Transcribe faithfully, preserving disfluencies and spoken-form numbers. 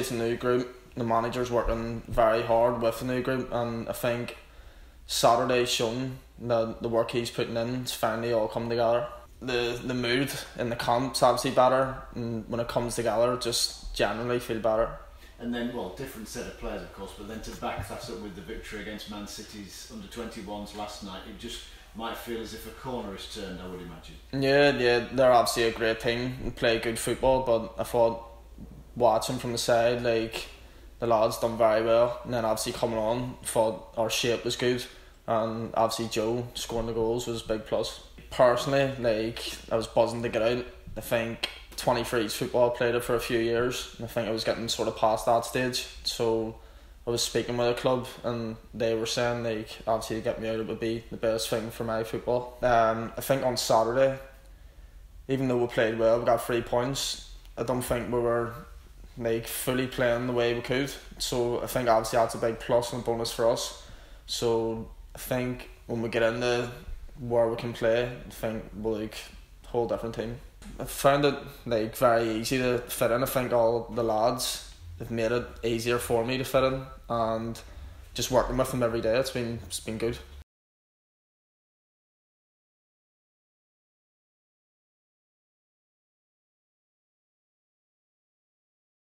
It's a new group. The manager's working very hard with the new group, and I think Saturday's shown that the work he's putting in is finally all come together. The the mood in the camp's obviously better, and when it comes together, just generally feel better. And then, well, different set of players, of course, but then to back that up with the victory against Man City's under twenty-ones last night, it just might feel as if a corner is turned, I would imagine. Yeah, yeah, they're obviously a great team and play good football, but I thought, watching from the side, like, the lads done very well, and then obviously coming on, thought our shape was good, and obviously Joe scoring the goals was a big plus. Personally, like, I was buzzing to get out. I think twenty-threes football, played it for a few years, and I think I was getting sort of past that stage. So I was speaking with a club, and they were saying, like, obviously to get me out, it would be the best thing for my football. Um, I think on Saturday, even though we played well, we got three points. I don't think we were like fully playing the way we could. So I think obviously that's a big plus and a bonus for us. So I think when we get into where we can play, I think we're like a whole different team. I found it like very easy to fit in. I think all the lads have made it easier for me to fit in, and just working with them every day, it's been it's been good.